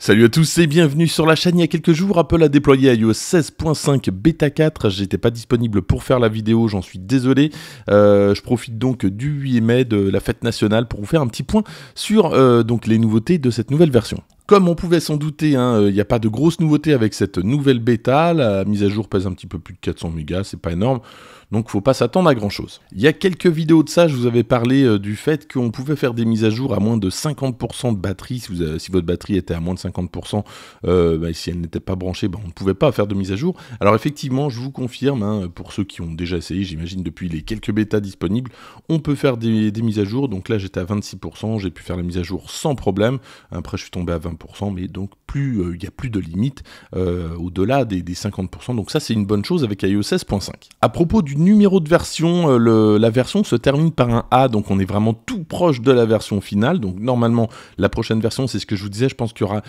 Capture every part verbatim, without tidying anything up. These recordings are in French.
Salut à tous et bienvenue sur la chaîne. Il y a quelques jours, Apple a déployé iOS seize point cinq bêta quatre. J'étais pas disponible pour faire la vidéo, j'en suis désolé. Euh, je profite donc du huit mai, de la fête nationale, pour vous faire un petit point sur euh, donc les nouveautés de cette nouvelle version. Comme on pouvait s'en douter, hein, il n'y a pas de grosses nouveautés avec cette nouvelle bêta. La mise à jour pèse un petit peu plus de quatre cents mégas, c'est pas énorme, donc faut pas s'attendre à grand chose. Il y a quelques vidéos de ça, je vous avais parlé euh, du fait qu'on pouvait faire des mises à jour à moins de cinquante pour cent de batterie. Si, vous avez, si votre batterie était à moins de cinquante pour cent, euh, bah, si elle n'était pas branchée, bah, on ne pouvait pas faire de mise à jour. Alors effectivement, je vous confirme, hein, pour ceux qui ont déjà essayé, j'imagine depuis les quelques bêtas disponibles, on peut faire des, des mises à jour. Donc là, j'étais à vingt-six pour cent, j'ai pu faire la mise à jour sans problème. Après, je suis tombé à vingt pour cent. Mais donc plus il euh, n'y a plus de limite euh, au-delà des, des cinquante pour cent, donc ça c'est une bonne chose avec iOS seize point cinq. À propos du numéro de version, euh, le, la version se termine par un A, donc on est vraiment tout proche de la version finale. Donc normalement la prochaine version, c'est ce que je vous disais, je pense qu'il y aura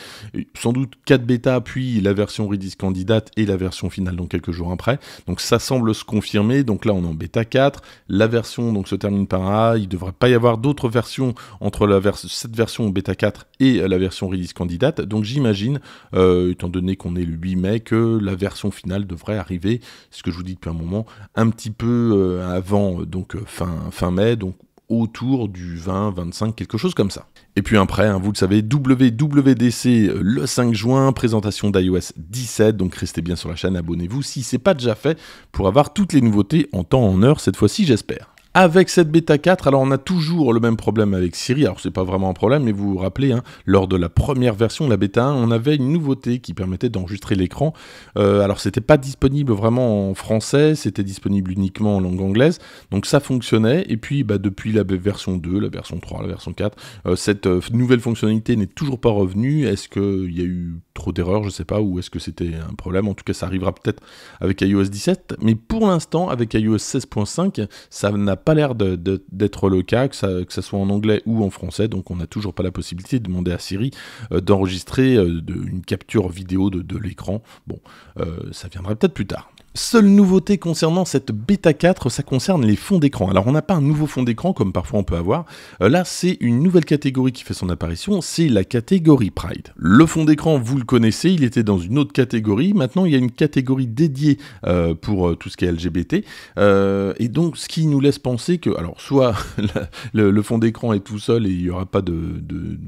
sans doute quatre bêtas, puis la version release candidate et la version finale donc quelques jours après, donc ça semble se confirmer. Donc là on est en bêta quatre, la version donc se termine par un A, il ne devrait pas y avoir d'autres versions entre la vers cette version bêta quatre et la version release candidate, donc j'imagine, euh, étant donné qu'on est le huit mai, que la version finale devrait arriver, ce que je vous dis depuis un moment, un petit peu euh, avant, donc fin, fin mai, donc autour du vingt, vingt-cinq, quelque chose comme ça. Et puis après, hein, vous le savez, W W D C le cinq juin, présentation d'iOS dix-sept, donc restez bien sur la chaîne, abonnez-vous si ce n'est pas déjà fait, pour avoir toutes les nouveautés en temps, en heure, cette fois-ci j'espère. Avec cette bêta quatre, alors on a toujours le même problème avec Siri, alors c'est pas vraiment un problème, mais vous vous rappelez, hein, lors de la première version, la bêta un, on avait une nouveauté qui permettait d'enregistrer l'écran. Euh, alors c'était pas disponible vraiment en français, c'était disponible uniquement en langue anglaise, donc ça fonctionnait, et puis bah, depuis la version deux, la version trois, la version quatre, euh, cette euh, nouvelle fonctionnalité n'est toujours pas revenue. Est-ce qu'il y a eu trop d'erreurs, je sais pas, ou est-ce que c'était un problème? En tout cas ça arrivera peut-être avec iOS dix-sept, mais pour l'instant, avec iOS seize point cinq, ça n'a pas l'air d'être le cas, que ça, que ça soit en anglais ou en français, donc on n'a toujours pas la possibilité de demander à Siri euh, d'enregistrer euh, de, une capture vidéo de, de l'écran. Bon, euh, ça viendra peut-être plus tard. Seule nouveauté concernant cette bêta quatre, ça concerne les fonds d'écran. Alors on n'a pas un nouveau fond d'écran comme parfois on peut avoir, euh, là c'est une nouvelle catégorie qui fait son apparition, c'est la catégorie Pride. Le fond d'écran, vous le connaissez, il était dans une autre catégorie, maintenant il y a une catégorie dédiée euh, pour euh, tout ce qui est L G B T, euh, et donc ce qui nous laisse penser que, alors soit la, le, le fond d'écran est tout seul et il n'y aura pas de, de,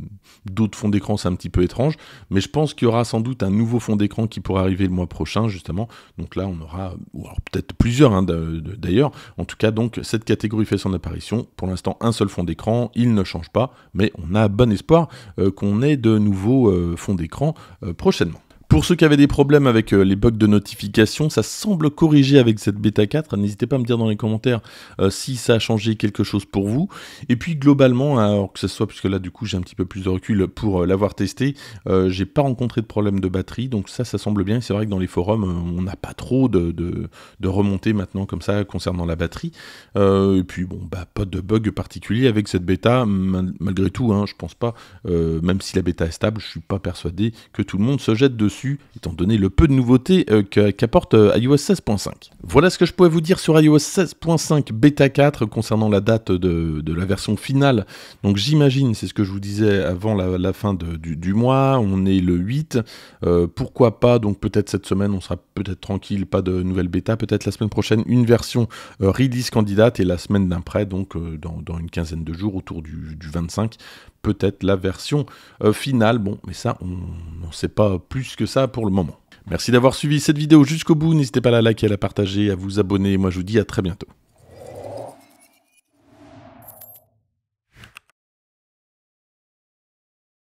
d'autres fonds d'écran, c'est un petit peu étrange, mais je pense qu'il y aura sans doute un nouveau fond d'écran qui pourra arriver le mois prochain justement, donc là on aura, ou alors peut-être plusieurs hein, d'ailleurs, en tout cas donc cette catégorie fait son apparition, pour l'instant un seul fond d'écran, il ne change pas, mais on a bon espoir euh, qu'on ait de nouveaux euh, fonds d'écran euh, prochainement. Pour ceux qui avaient des problèmes avec les bugs de notification, ça semble corrigé avec cette bêta quatre. N'hésitez pas à me dire dans les commentaires euh, si ça a changé quelque chose pour vous. Et puis globalement, alors que ce soit, puisque là du coup j'ai un petit peu plus de recul pour euh, l'avoir testé, euh, j'ai pas rencontré de problème de batterie, donc ça, ça semble bien. C'est vrai que dans les forums, euh, on n'a pas trop de, de, de remontées maintenant comme ça concernant la batterie. Euh, et puis bon, bah pas de bug particulier avec cette bêta, mal, malgré tout, hein, je pense pas, euh, même si la bêta est stable, je suis pas persuadé que tout le monde se jette dessus, étant donné le peu de nouveautés euh, qu'apporte euh, iOS seize point cinq. Voilà ce que je pouvais vous dire sur iOS seize point cinq bêta quatre concernant la date de, de la version finale. Donc j'imagine, c'est ce que je vous disais avant la, la fin de, du, du mois, on est le huit, euh, pourquoi pas, donc peut-être cette semaine on sera peut-être tranquille, pas de nouvelle bêta, peut-être la semaine prochaine une version euh, release candidate, et la semaine d'après, donc euh, dans, dans une quinzaine de jours, autour du, du vingt-cinq, peut-être la version euh, finale. Bon, mais ça, on n'en sait pas plus que ça pour le moment. Merci d'avoir suivi cette vidéo jusqu'au bout. N'hésitez pas à la liker, à la partager, à vous abonner. Moi, je vous dis à très bientôt.